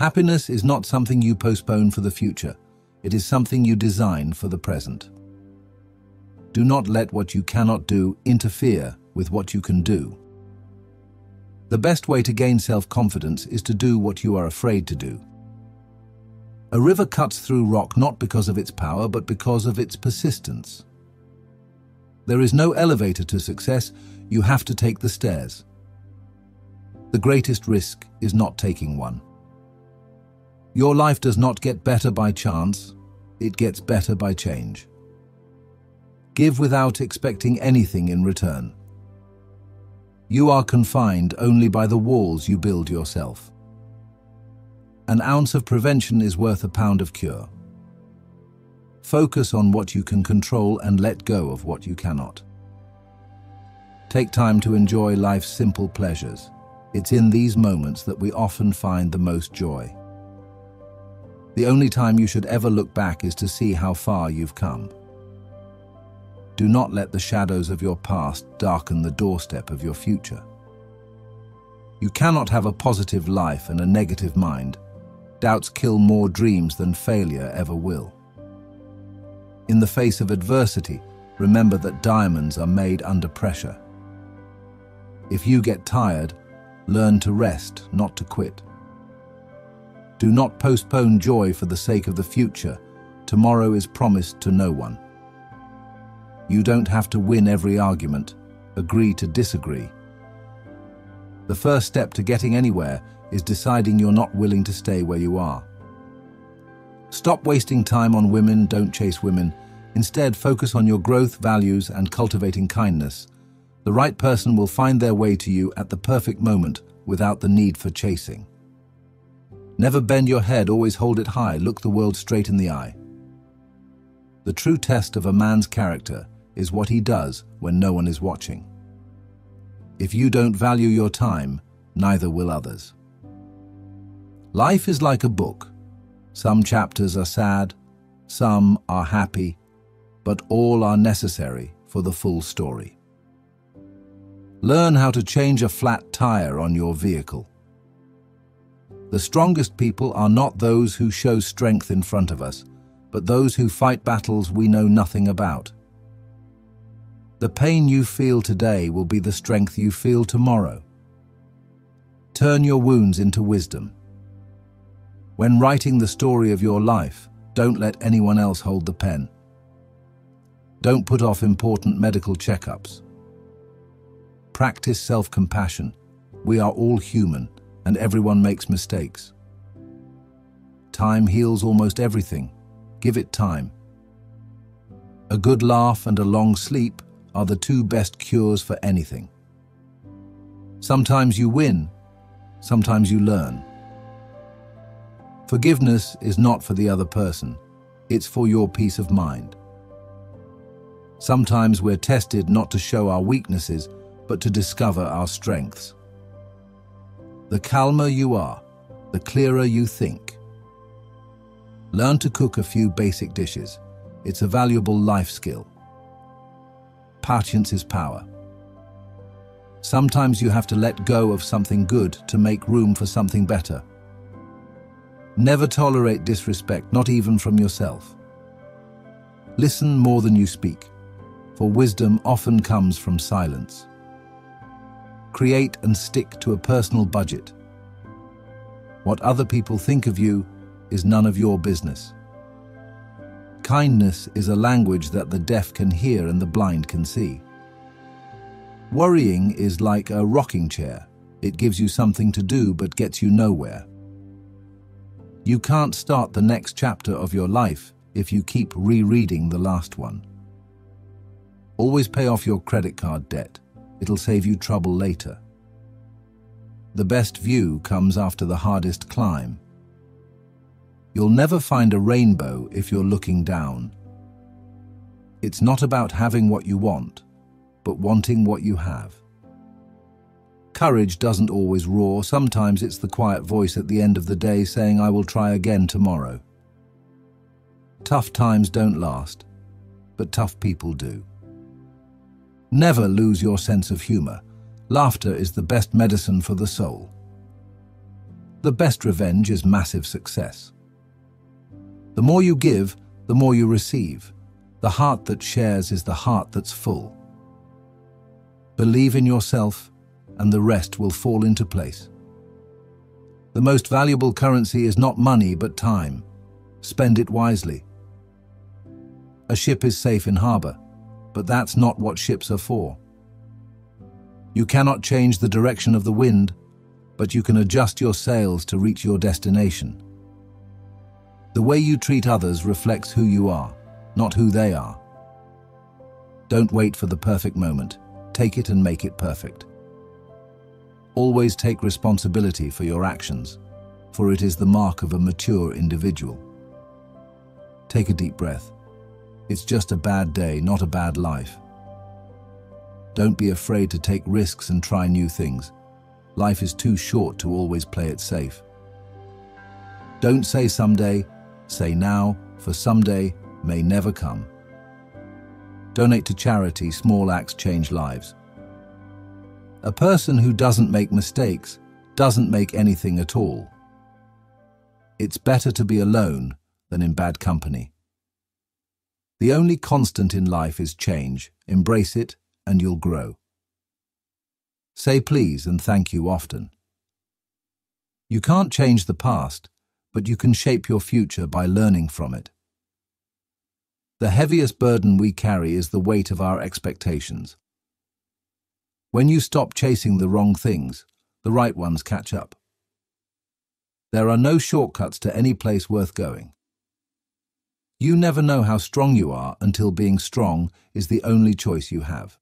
Happiness is not something you postpone for the future. It is something you design for the present. Do not let what you cannot do interfere with what you can do. The best way to gain self-confidence is to do what you are afraid to do. A river cuts through rock not because of its power, but because of its persistence. There is no elevator to success. You have to take the stairs. The greatest risk is not taking one. Your life does not get better by chance. It gets better by change. Give without expecting anything in return. You are confined only by the walls you build yourself. An ounce of prevention is worth a pound of cure. Focus on what you can control and let go of what you cannot. Take time to enjoy life's simple pleasures. It's in these moments that we often find the most joy. The only time you should ever look back is to see how far you've come. Do not let the shadows of your past darken the doorstep of your future. You cannot have a positive life and a negative mind. Doubts kill more dreams than failure ever will. In the face of adversity, remember that diamonds are made under pressure. If you get tired, learn to rest, not to quit. Do not postpone joy for the sake of the future. Tomorrow is promised to no one. You don't have to win every argument. Agree to disagree. The first step to getting anywhere is deciding you're not willing to stay where you are. Stop wasting time on women. Don't chase women. Instead, focus on your growth, values, and cultivating kindness. The right person will find their way to you at the perfect moment without the need for chasing. Never bend your head. Always hold it high. Look the world straight in the eye. The true test of a man's character is what he does when no one is watching. If you don't value your time, neither will others. Life is like a book. Some chapters are sad, some are happy, but all are necessary for the full story. Learn how to change a flat tire on your vehicle. The strongest people are not those who show strength in front of us, but those who fight battles we know nothing about. The pain you feel today will be the strength you feel tomorrow. Turn your wounds into wisdom. When writing the story of your life, don't let anyone else hold the pen. Don't put off important medical checkups. Practice self-compassion. We are all human, and everyone makes mistakes. Time heals almost everything. Give it time. A good laugh and a long sleep are the two best cures for anything. Sometimes you win, sometimes you learn. Forgiveness is not for the other person. It's for your peace of mind. Sometimes we're tested not to show our weaknesses, but to discover our strengths. The calmer you are, the clearer you think. Learn to cook a few basic dishes. It's a valuable life skill. Patience is power. Sometimes you have to let go of something good to make room for something better. Never tolerate disrespect, not even from yourself. Listen more than you speak, for wisdom often comes from silence. Create and stick to a personal budget. What other people think of you is none of your business. Kindness is a language that the deaf can hear and the blind can see. Worrying is like a rocking chair. It gives you something to do but gets you nowhere. You can't start the next chapter of your life if you keep rereading the last one. Always pay off your credit card debt. It'll save you trouble later. The best view comes after the hardest climb. You'll never find a rainbow if you're looking down. It's not about having what you want, but wanting what you have. Courage doesn't always roar. Sometimes it's the quiet voice at the end of the day saying, "I will try again tomorrow." Tough times don't last, but tough people do. Never lose your sense of humor. Laughter is the best medicine for the soul. The best revenge is massive success. The more you give, the more you receive. The heart that shares is the heart that's full. Believe in yourself, and the rest will fall into place. The most valuable currency is not money, but time. Spend it wisely. A ship is safe in harbor, but that's not what ships are for. You cannot change the direction of the wind, but you can adjust your sails to reach your destination. The way you treat others reflects who you are, not who they are. Don't wait for the perfect moment. Take it and make it perfect. Always take responsibility for your actions, for it is the mark of a mature individual. Take a deep breath. It's just a bad day, not a bad life. Don't be afraid to take risks and try new things. Life is too short to always play it safe. Don't say someday, say now, for someday may never come. Donate to charity, small acts change lives. A person who doesn't make mistakes doesn't make anything at all. It's better to be alone than in bad company. The only constant in life is change. Embrace it and you'll grow. Say please and thank you often. You can't change the past, but you can shape your future by learning from it. The heaviest burden we carry is the weight of our expectations. When you stop chasing the wrong things, the right ones catch up. There are no shortcuts to any place worth going. You never know how strong you are until being strong is the only choice you have.